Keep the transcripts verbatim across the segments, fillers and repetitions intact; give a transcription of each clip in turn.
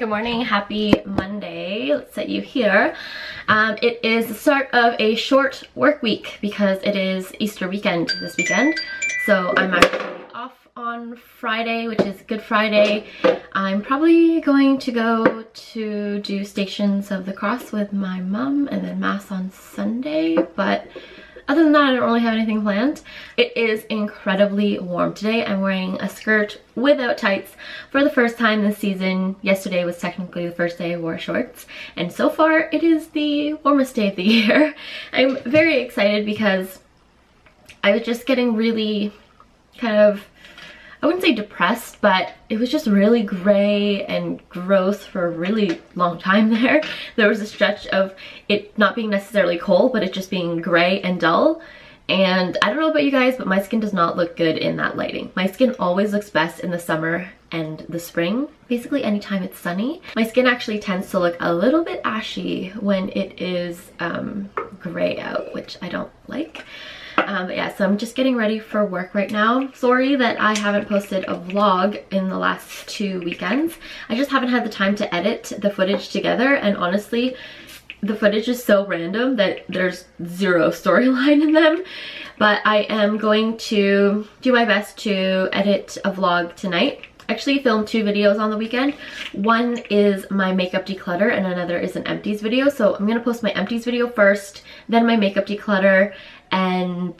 Good morning, happy Monday. Let's set you here. Um, it is the start of a short work week because it is Easter weekend this weekend. So I'm actually off on Friday, which is Good Friday. I'm probably going to go to do Stations of the Cross with my mum and then Mass on Sunday, but other than that, I don't really have anything planned. It is incredibly warm today. I'm wearing a skirt without tights for the first time this season. Yesterday was technically the first day I wore shorts, and so far it is the warmest day of the year. I'm very excited because I was just getting really kind of, I wouldn't say depressed, but it was just really gray and gross for a really long time there. There was a stretch of it not being necessarily cold, but it just being gray and dull. And I don't know about you guys, but my skin does not look good in that lighting. My skin always looks best in the summer and the spring, basically anytime it's sunny. My skin actually tends to look a little bit ashy when it is um, gray out, which I don't like. Um, yeah, so I'm just getting ready for work right now. Sorry that I haven't posted a vlog in the last two weekends. I just haven't had the time to edit the footage together, and honestly, the footage is so random that there's zero storyline in them. But I am going to do my best to edit a vlog tonight. Actually filmed two videos on the weekend. One is my makeup declutter and another is an empties video. So I'm gonna post my empties video first, then my makeup declutter, and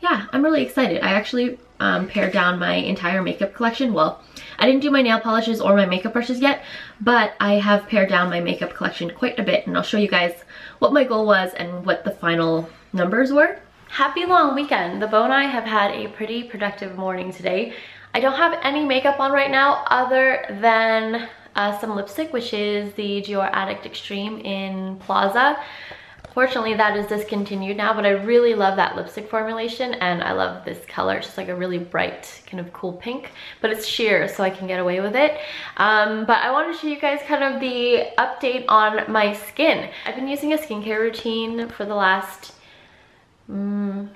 yeah, I'm really excited. I actually um, pared down my entire makeup collection. Well, I didn't do my nail polishes or my makeup brushes yet, but I have pared down my makeup collection quite a bit, and I'll show you guys what my goal was and what the final numbers were. Happy long weekend. The beau and I have had a pretty productive morning today. I don't have any makeup on right now other than uh, some lipstick, which is the Dior Addict Extreme in Plaza. Fortunately, that is discontinued now, but I really love that lipstick formulation, and I love this color. It's just like a really bright, kind of cool pink, but it's sheer, so I can get away with it. Um, but I wanted to show you guys kind of the update on my skin. I've been using a skincare routine for the last um,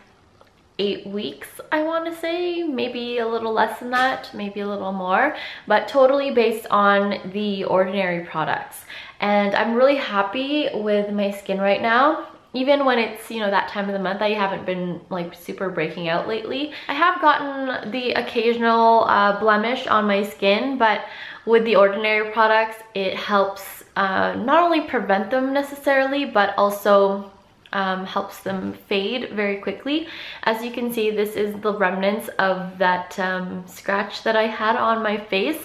eight weeks, I want to say. Maybe a little less than that, maybe a little more, but totally based on the Ordinary products. And I'm really happy with my skin right now. Even when it's, you know, that time of the month, I haven't been like super breaking out lately. I have gotten the occasional uh, blemish on my skin, but with the Ordinary products, it helps uh, not only prevent them necessarily, but also um, helps them fade very quickly. As you can see, this is the remnants of that um, scratch that I had on my face.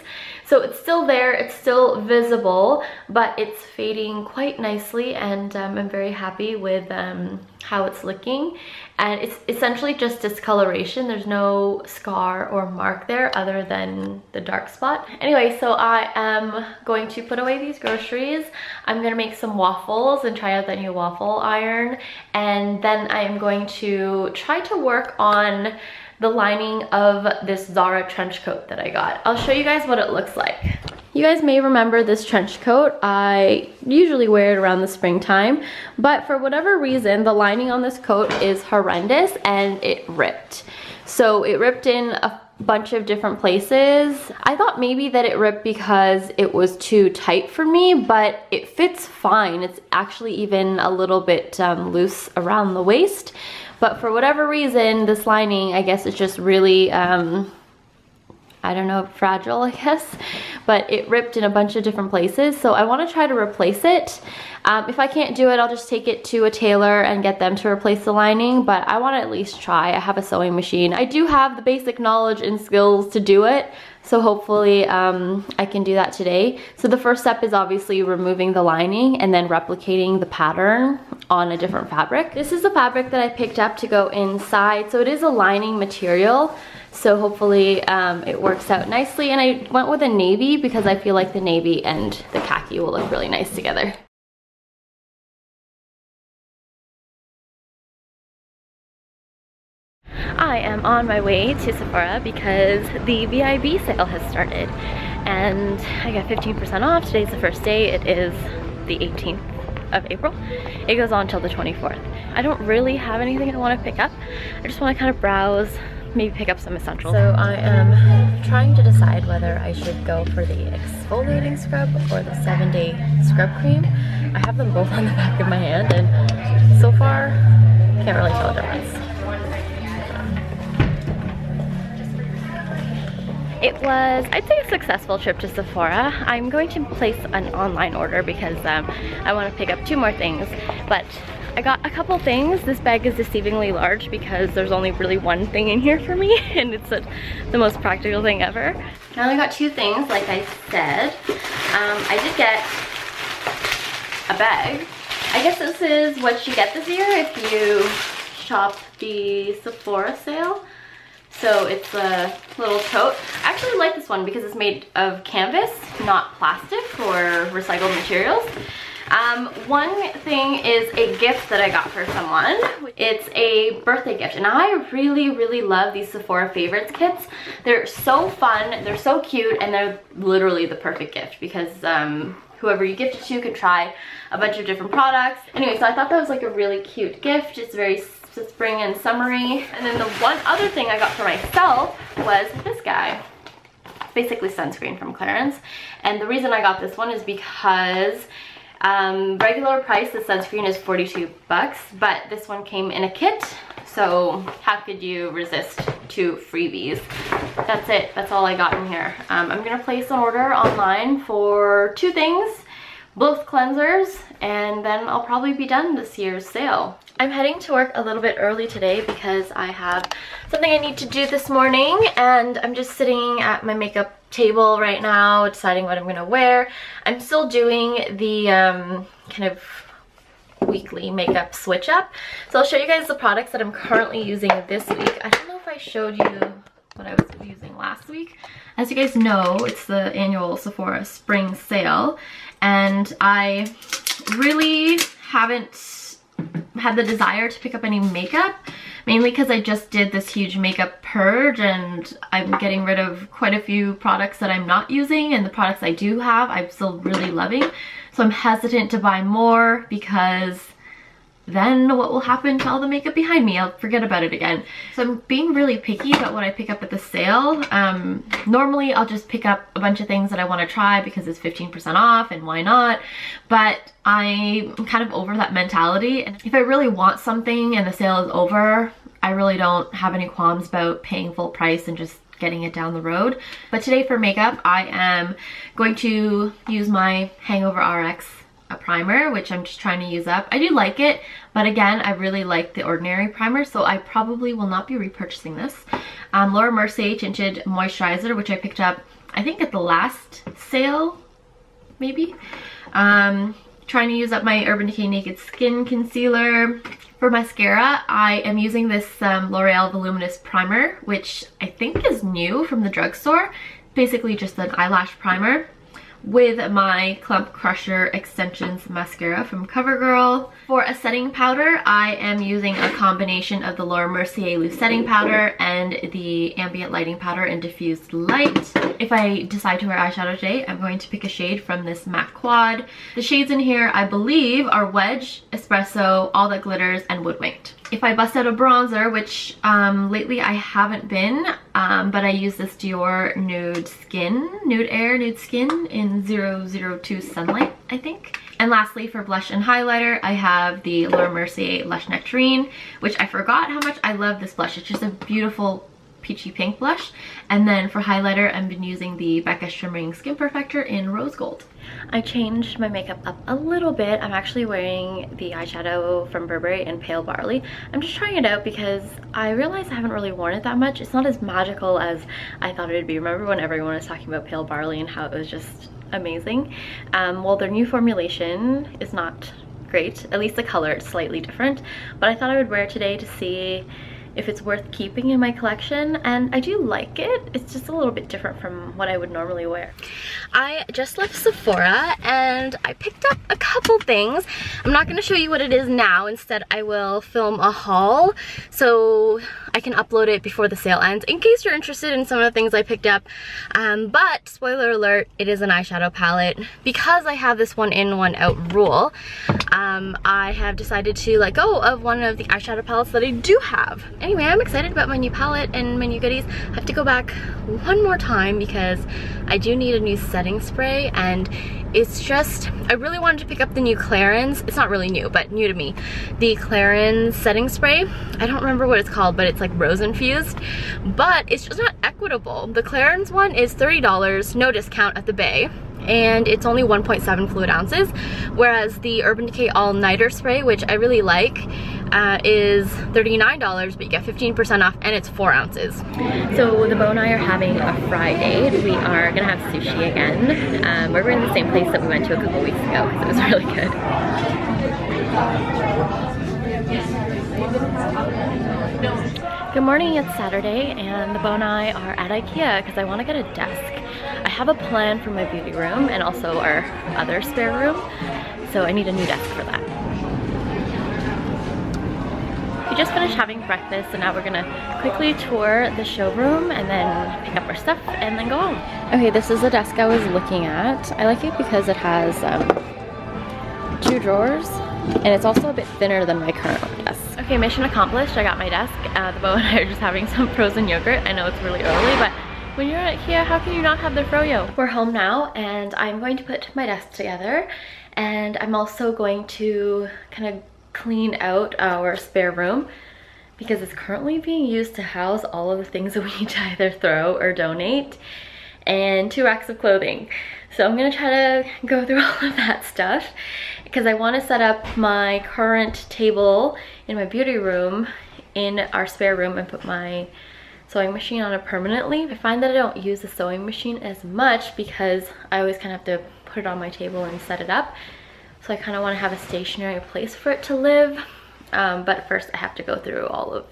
So it's still there, it's still visible, but it's fading quite nicely, and um, I'm very happy with um, how it's looking. And it's essentially just discoloration. There's no scar or mark there other than the dark spot. Anyway, so I am going to put away these groceries. I'm gonna make some waffles and try out that new waffle iron. And then I am going to try to work on the lining of this Zara trench coat that I got. I'll show you guys what it looks like. You guys may remember this trench coat. I usually wear it around the springtime, but for whatever reason, the lining on this coat is horrendous and it ripped. So it ripped in a bunch of different places. I thought maybe that it ripped because it was too tight for me, but it fits fine. It's actually even a little bit um, loose around the waist. But for whatever reason, this lining, I guess it's just really, um, I don't know, fragile, I guess. But it ripped in a bunch of different places, so I want to try to replace it. Um, if I can't do it, I'll just take it to a tailor and get them to replace the lining, but I want to at least try. I have a sewing machine. I do have the basic knowledge and skills to do it, so hopefully um, I can do that today. So the first step is obviously removing the lining and then replicating the pattern on a different fabric. This is the fabric that I picked up to go inside, so it is a lining material, so hopefully um, it works out nicely. And I went with a navy because I feel like the navy and the khaki will look really nice together. I am on my way to Sephora because the V I B sale has started, and I got fifteen percent off. Today's the first day. It is the eighteenth of April. It goes on till the twenty-fourth. I don't really have anything I want to pick up. I just want to kind of browse maybe pick up some essentials. So I am trying to decide whether I should go for the exfoliating scrub or the seven day scrub cream. I have them both on the back of my hand, and so far, can't really tell the difference. It was, I'd say, a successful trip to Sephora. I'm going to place an online order because um, I want to pick up two more things. But I got a couple things. This bag is deceivingly large because there's only really one thing in here for me, and it's a, the most practical thing ever. I only got two things, like I said. Um, I did get a bag. I guess this is what you get this year if you shop the Sephora sale. So it's a little tote. I actually like this one because it's made of canvas, not plastic or recycled materials. Um, one thing is a gift that I got for someone. It's a birthday gift, and I really, really love these Sephora Favorites kits. They're so fun, they're so cute, and they're literally the perfect gift because um, whoever you gift it to can try a bunch of different products. Anyway, so I thought that was like a really cute gift. It's very So spring and summery. And then the one other thing I got for myself was this guy. It's basically sunscreen from Clarins. And the reason I got this one is because um, regular price, the sunscreen is forty-two bucks, but this one came in a kit. So how could you resist two freebies? That's it. That's all I got in here. Um, I'm gonna place an order online for two things, both cleansers, and then I'll probably be done this year's sale. I'm heading to work a little bit early today because I have something I need to do this morning, and I'm just sitting at my makeup table right now deciding what I'm gonna wear. I'm still doing the um, kind of weekly makeup switch up, so I'll show you guys the products that I'm currently using this week. I don't know if I showed you what I was using last week. As you guys know, it's the annual Sephora spring sale, and I really haven't had the desire to pick up any makeup, mainly because I just did this huge makeup purge, and I'm getting rid of quite a few products that I'm not using, and the products I do have I'm still really loving. So I'm hesitant to buy more because then what will happen to all the makeup behind me? I'll forget about it again. So I'm being really picky about what I pick up at the sale. Um, normally I'll just pick up a bunch of things that I want to try because it's fifteen percent off and why not, but I'm kind of over that mentality. And if I really want something and the sale is over, I really don't have any qualms about paying full price and just getting it down the road. But today for makeup, I am going to use my Hangover R X primer, which I'm just trying to use up. I do like it, but again, I really like The Ordinary primer, so I probably will not be repurchasing this. Um, Laura Mercier Tinted Moisturizer, which I picked up, I think at the last sale, maybe. Um, trying to use up my Urban Decay Naked Skin Concealer. For mascara, I am using this um, L'Oreal Voluminous primer, which I think is new from the drugstore. Basically just an eyelash primer, with my Clump Crusher Extensions Mascara from CoverGirl. For a setting powder, I am using a combination of the Laura Mercier Loose Setting Powder and the Ambient Lighting Powder in Diffused Light. If I decide to wear eyeshadow today, I'm going to pick a shade from this MAC Quad. The shades in here, I believe, are Wedge, Espresso, All That Glitters, and Wood Winked. If I bust out a bronzer, which um, lately I haven't been, um, but I use this Dior Nude Skin, Nude Air, Nude Skin in zero zero two Sunlight, I think. And lastly, for blush and highlighter, I have the Laura Mercier Lush Nectarine, which I forgot how much I love this blush. It's just a beautiful peachy pink blush. And then for highlighter, I've been using the Becca Shimmering Skin Perfector in Rose Gold. I changed my makeup up a little bit. I'm actually wearing the eyeshadow from Burberry in Pale Barley. I'm just trying it out because I realized I haven't really worn it that much. It's not as magical as I thought it would be. Remember when everyone was talking about Pale Barley and how it was just amazing? Um, well, their new formulation is not great. At least the color is slightly different. But I thought I would wear it today to see if it's worth keeping in my collection, and I do like it. It's just a little bit different from what I would normally wear. I just left Sephora and I picked up a couple things. I'm not gonna show you what it is now. Instead, I will film a haul. So I can upload it before the sale ends in case you're interested in some of the things I picked up. Um, but spoiler alert, it is an eyeshadow palette. Because I have this one in, one out rule, um, I have decided to let go of one of the eyeshadow palettes that I do have. Anyway, I'm excited about my new palette and my new goodies. I have to go back one more time because I do need a new setting spray, and it's just, I really wanted to pick up the new Clarins. It's not really new, but new to me. The Clarins setting spray. I don't remember what it's called, but it's like rose infused. But it's just not equitable. The Clarins one is thirty dollars, no discount at the Bay, and it's only one point seven fluid ounces. Whereas the Urban Decay All-Nighter spray, which I really like, uh, is thirty-nine dollars, but you get fifteen percent off, and it's four ounces. So the beau and I are having a fry date. We are gonna have sushi again. Um, we're in the same place that we went to a couple weeks ago, because it was really good. Good morning, it's Saturday, and the beau and I are at Ikea, because I wanna get a desk. I have a plan for my beauty room and also our other spare room, so I need a new desk for that. We just finished having breakfast, so now we're gonna quickly tour the showroom and then pick up our stuff and then go home. Okay, this is the desk I was looking at. I like it because it has um, two drawers, and it's also a bit thinner than my current desk. Okay, mission accomplished. I got my desk. Uh, the beau and I are just having some frozen yogurt. I know it's really early, but when you're at Ikea, how can you not have the froyo? We're home now, and I'm going to put my desk together, and I'm also going to kind of clean out our spare room because it's currently being used to house all of the things that we need to either throw or donate, and two racks of clothing. So I'm gonna try to go through all of that stuff because I want to set up my current table in my beauty room in our spare room and put my sewing machine on it permanently. I find that I don't use the sewing machine as much because I always kind of have to put it on my table and set it up. So I kind of want to have a stationary place for it to live. Um, but first I have to go through all of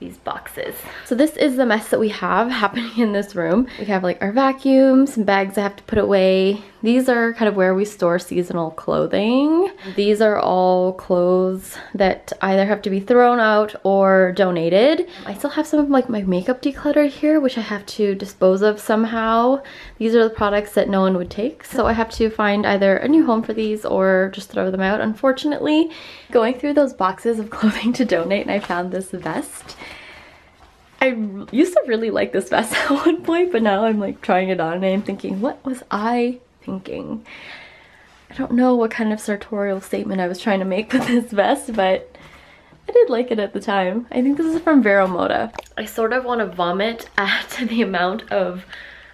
these boxes. So this is the mess that we have happening in this room. We have like our vacuum, some bags I have to put away. These are kind of where we store seasonal clothing. These are all clothes that either have to be thrown out or donated. I still have some of like my makeup declutter here, which I have to dispose of somehow. These are the products that no one would take, so I have to find either a new home for these or just throw them out, unfortunately. Going through those boxes of clothing to donate, and I found this vest. I used to really like this vest at one point, but now I'm like trying it on and I'm thinking, what was I thinking? I don't know what kind of sartorial statement I was trying to make with this vest, but I did like it at the time. I think this is from Vero Moda. I sort of want to vomit at the amount of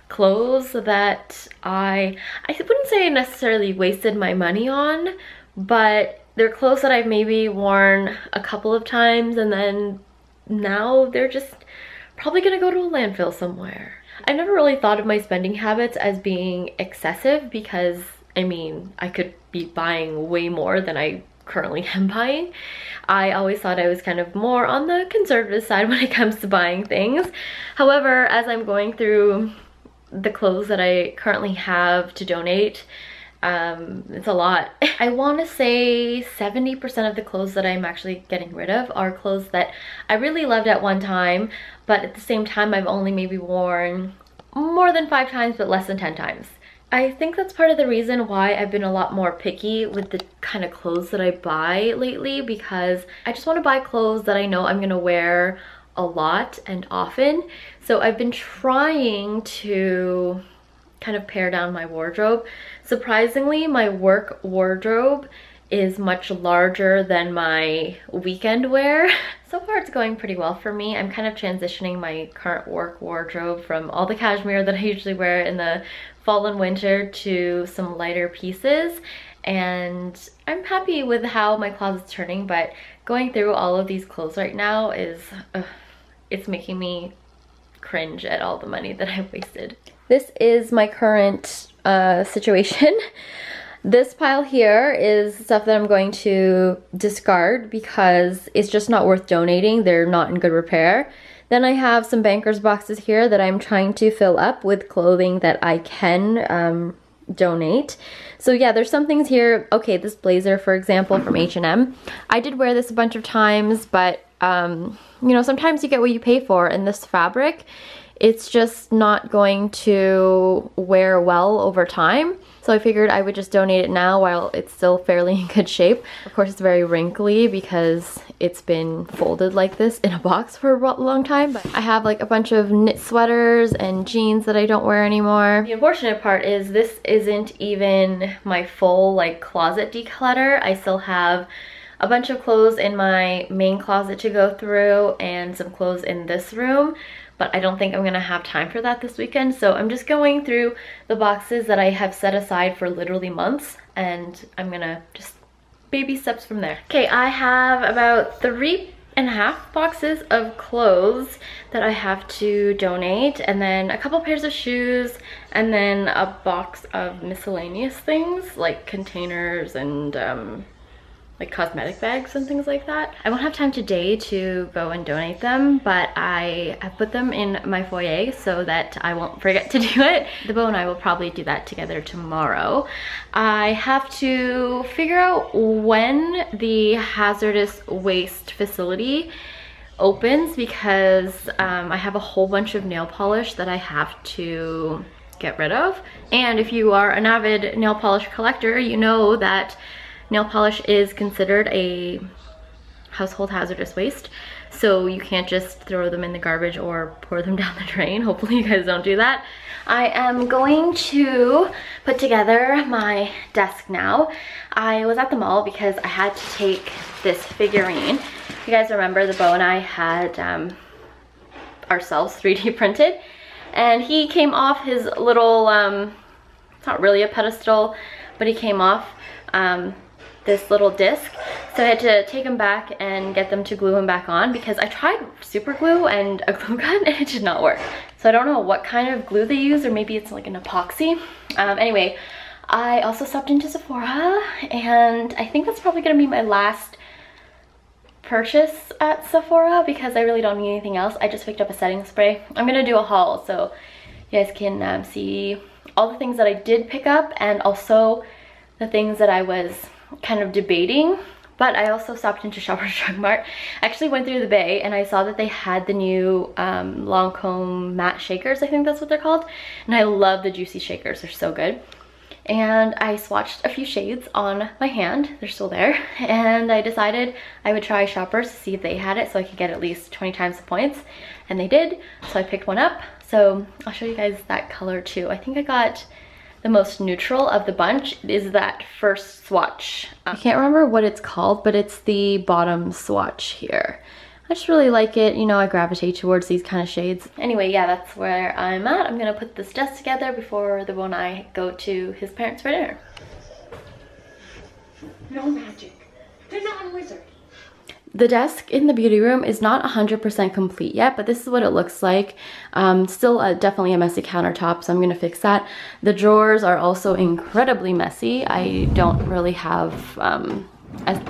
clothes that I, I wouldn't say I necessarily wasted my money on, but they're clothes that I've maybe worn a couple of times and then now they're just probably gonna go to a landfill somewhere. I never really thought of my spending habits as being excessive because, I mean, I could be buying way more than I currently am buying. I always thought I was kind of more on the conservative side when it comes to buying things. However, as I'm going through the clothes that I currently have to donate, um, it's a lot. I want to say seventy percent of the clothes that I'm actually getting rid of are clothes that I really loved at one time, but at the same time I've only maybe worn more than five times but less than ten times. I think that's part of the reason why I've been a lot more picky with the kind of clothes that I buy lately, because I just want to buy clothes that I know I'm gonna wear a lot and often. So I've been trying to kind of pare down my wardrobe. Surprisingly, my work wardrobe is much larger than my weekend wear. So far it's going pretty well for me. I'm kind of transitioning my current work wardrobe from all the cashmere that I usually wear in the fall and winter to some lighter pieces, and I'm happy with how my closet's turning, but going through all of these clothes right now is uh, it's making me cringe at all the money that I wasted. This is my current uh, situation. This pile here is stuff that I'm going to discard because it's just not worth donating. They're not in good repair. Then I have some bankers boxes here that I'm trying to fill up with clothing that I can um, donate. So yeah, there's some things here. Okay, this blazer, for example, from H and M. I did wear this a bunch of times, but um, you know, sometimes you get what you pay for, and this fabric, it's just not going to wear well over time. So I figured I would just donate it now while it's still fairly in good shape. Of course, it's very wrinkly because it's been folded like this in a box for a long time. But I have like a bunch of knit sweaters and jeans that I don't wear anymore. The unfortunate part is this isn't even my full like closet declutter. I still have a bunch of clothes in my main closet to go through and some clothes in this room, but I don't think I'm gonna have time for that this weekend. So I'm just going through the boxes that I have set aside for literally months, and I'm gonna just baby steps from there. Okay, I have about three and a half boxes of clothes that I have to donate, and then a couple pairs of shoes, and then a box of miscellaneous things like containers and um, like cosmetic bags and things like that. I won't have time today to go and donate them, but I, I put them in my foyer so that I won't forget to do it. The Beau and I will probably do that together tomorrow. I have to figure out when the hazardous waste facility opens because um, I have a whole bunch of nail polish that I have to get rid of. And if you are an avid nail polish collector, you know that nail polish is considered a household hazardous waste, so you can't just throw them in the garbage or pour them down the drain. Hopefully you guys don't do that. I am going to put together my desk now. I was at the mall because I had to take this figurine. You guys remember the Beau and I had um, ourselves three D printed, and he came off his little, um, it's not really a pedestal, but he came off um, this little disc, so I had to take them back and get them to glue him back on because I tried super glue and a glue gun and it did not work. So I don't know what kind of glue they use, or maybe it's like an epoxy. Um, anyway, I also stopped into Sephora, and I think that's probably gonna be my last purchase at Sephora because I really don't need anything else. I just picked up a setting spray. I'm gonna do a haul so you guys can um, see all the things that I did pick up and also the things that I was kind of debating. But I also stopped into Shoppers Drug Mart. I actually went through the bay and I saw that they had the new um, Lancome Matte Shakers, I think that's what they're called. And I love the juicy shakers, they're so good. And I swatched a few shades on my hand, they're still there. And I decided I would try Shoppers to see if they had it so I could get at least twenty times the points. And they did, so I picked one up. So I'll show you guys that color too. I think I got the most neutral of the bunch, is that first swatch. Um, I can't remember what it's called, but it's the bottom swatch here. I just really like it. You know, I gravitate towards these kind of shades. Anyway, yeah, that's where I'm at. I'm gonna put this desk together before the Beau and I go to his parents for dinner. No magic. They're not a wizard. The desk in the beauty room is not one hundred percent complete yet, but this is what it looks like. Um, still a, definitely a messy countertop, so I'm gonna fix that. The drawers are also incredibly messy. I don't really have um, an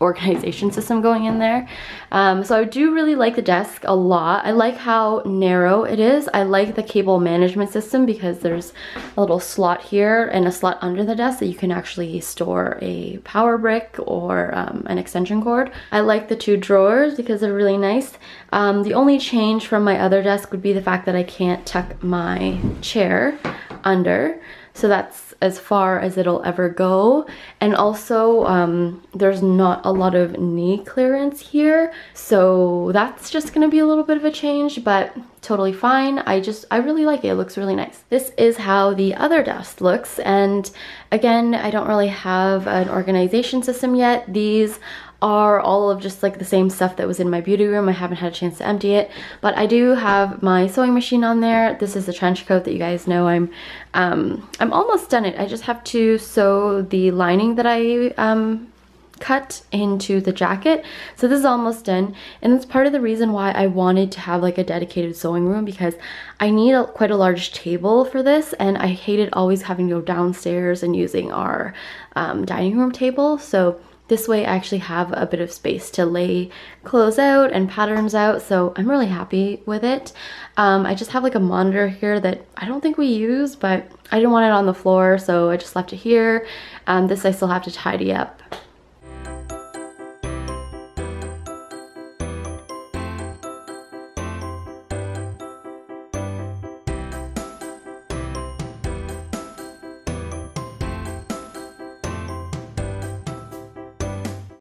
organization system going in there. Um, so I do really like the desk a lot. I like how narrow it is. I like the cable management system because there's a little slot here and a slot under the desk that you can actually store a power brick or um, an extension cord. I like the two drawers because they're really nice. Um, the only change from my other desk would be the fact that I can't tuck my chair under. So that's as far as it'll ever go. And also, um, there's not a lot of knee clearance here. So that's just gonna be a little bit of a change, but totally fine. I just, I really like it, it looks really nice. This is how the other desk looks. And again, I don't really have an organization system yet. These are all of just like the same stuff that was in my beauty room. I haven't had a chance to empty it, but I do have my sewing machine on there. This is the trench coat that you guys know I'm um, I'm almost done it. I just have to sew the lining that I um, cut into the jacket. So this is almost done, and that's part of the reason why I wanted to have like a dedicated sewing room, because I need a, quite a large table for this, and I hated always having to go downstairs and using our um, dining room table. So this way I actually have a bit of space to lay clothes out and patterns out, so I'm really happy with it. Um, I just have like a monitor here that I don't think we use, but I didn't want it on the floor, so I just left it here. Um, this I still have to tidy up.